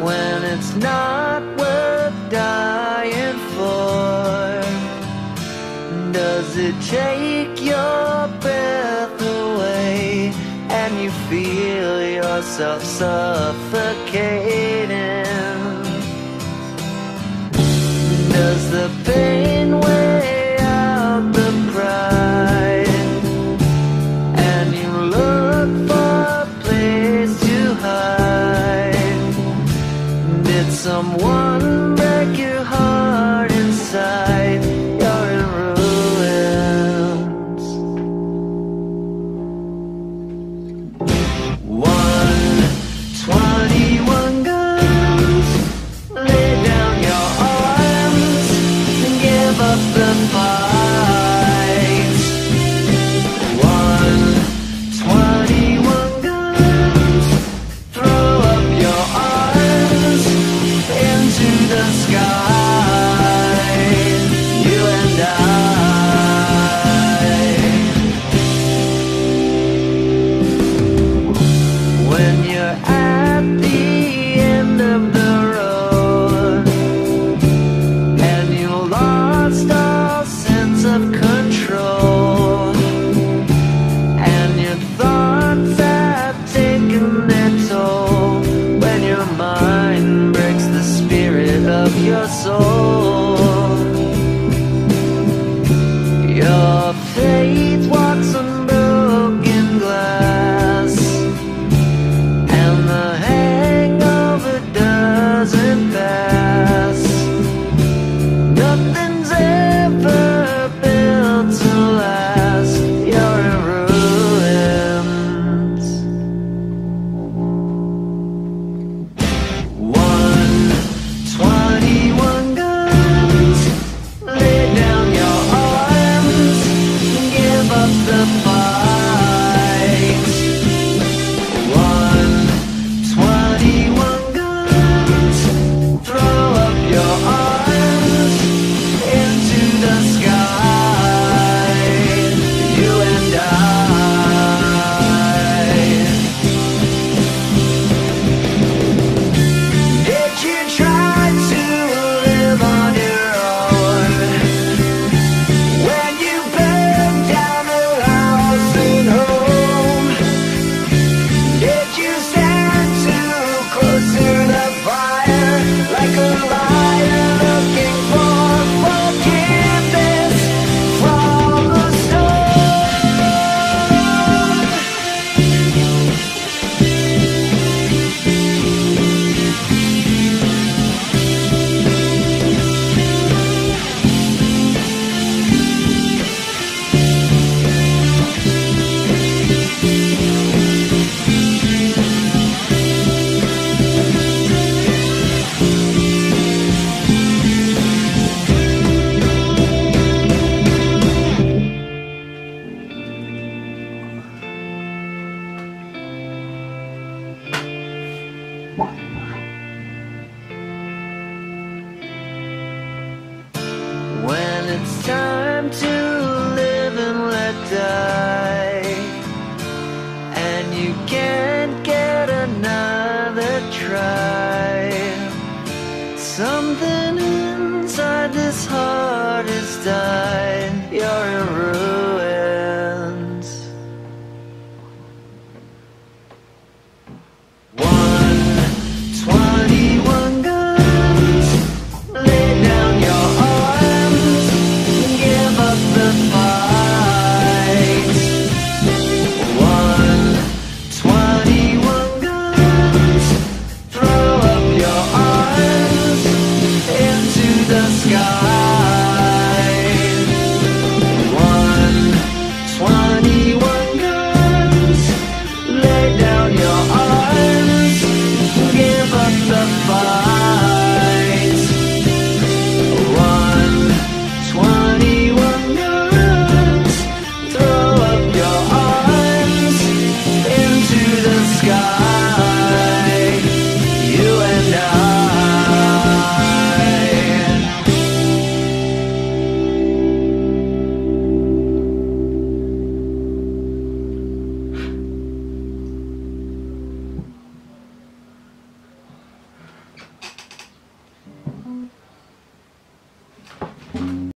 when it's not worth dying for? Does it take your breath away and you feel yourself suffocating? Does the pain weigh out the pride, and you look for a place to hide? Did someone break your heart inside? You're in ruins. Your faith walks on broken glass, and the hangover doesn't pass. Nothing's ever built to last. You're in ruins. 121 When it's time to live and let die, and you can't get another try, something inside this heart is dying. You're in ruin.